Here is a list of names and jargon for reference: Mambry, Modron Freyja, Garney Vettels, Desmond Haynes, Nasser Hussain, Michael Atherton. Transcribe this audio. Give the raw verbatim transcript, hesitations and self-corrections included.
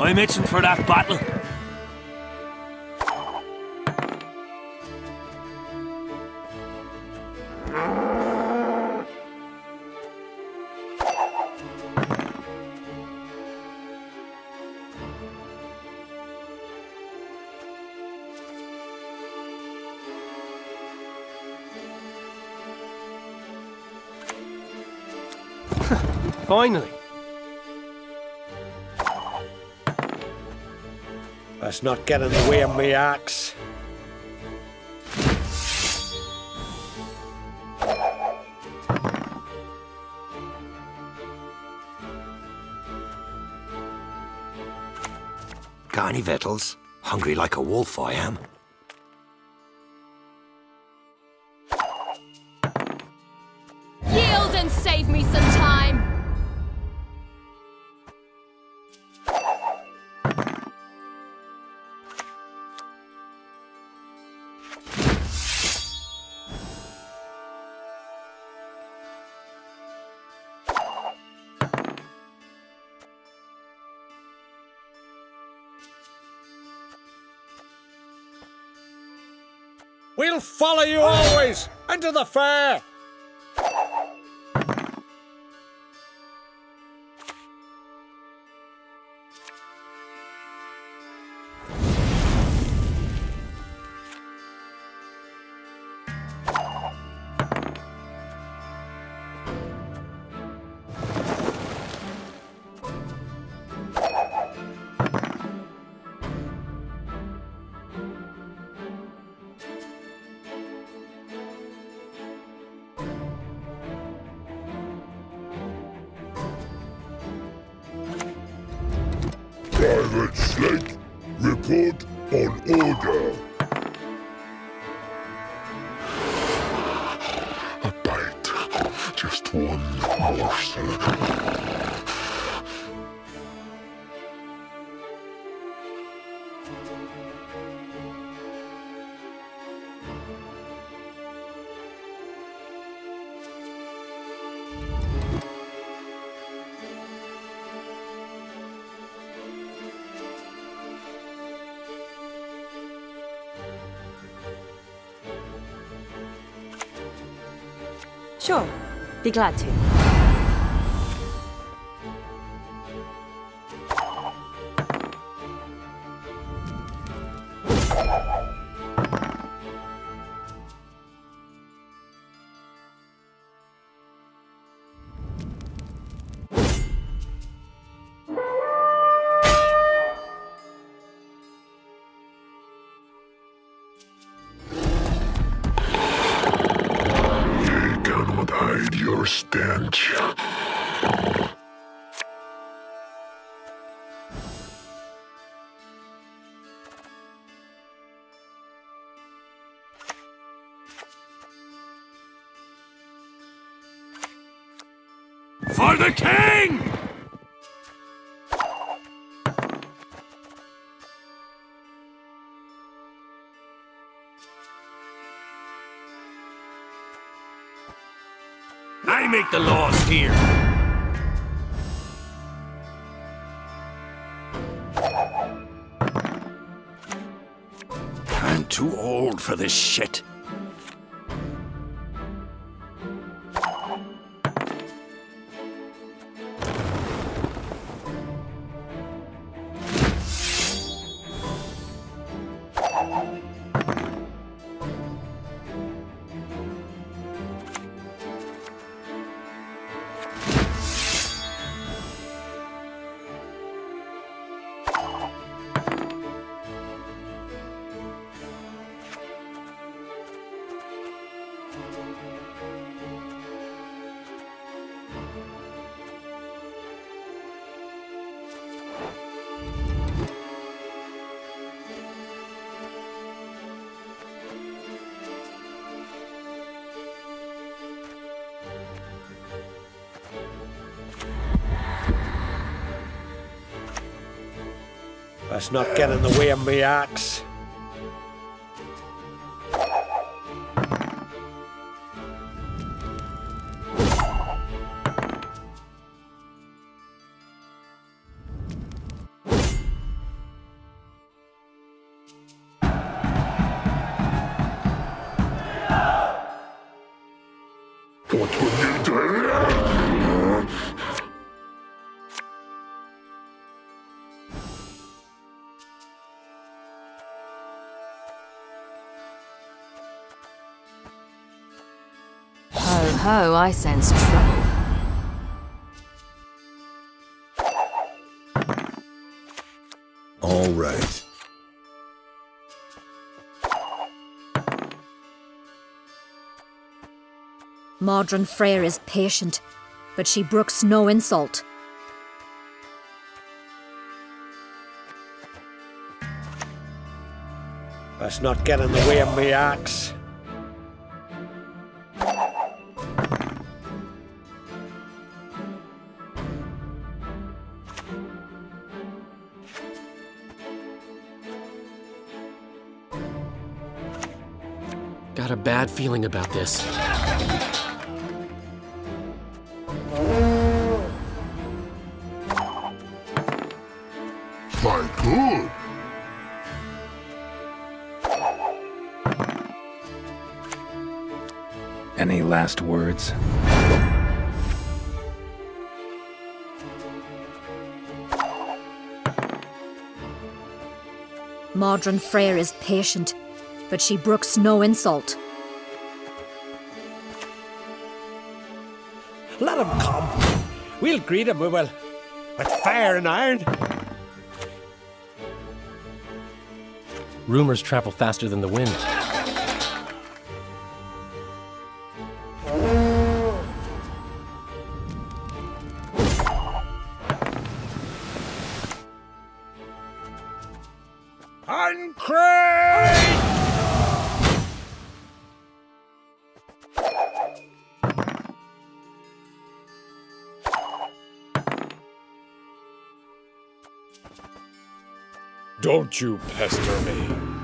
I'm itching for that battle. Finally. Let's not get in the way of me axe. Garney Vettels, hungry like a wolf I am. Yield and save me some time! We'll follow you always, into the fair! Private Snake, report on order. A bite. Just one morsel. Sure, be glad to. Your stench. For the king! I make the laws here. I'm too old for this shit. Let's not get in the way of me axe. Ho, I sense trouble. All right. Modron Freyja is patient, but she brooks no insult. Let's not get in the way of me axe. Got a bad feeling about this. My good. Any last words? Modron Freyja is patient, but she brooks no insult. Let him come. We'll greet him, we will, with fire and iron. Rumors travel faster than the wind. Uncrate! Don't you pester me.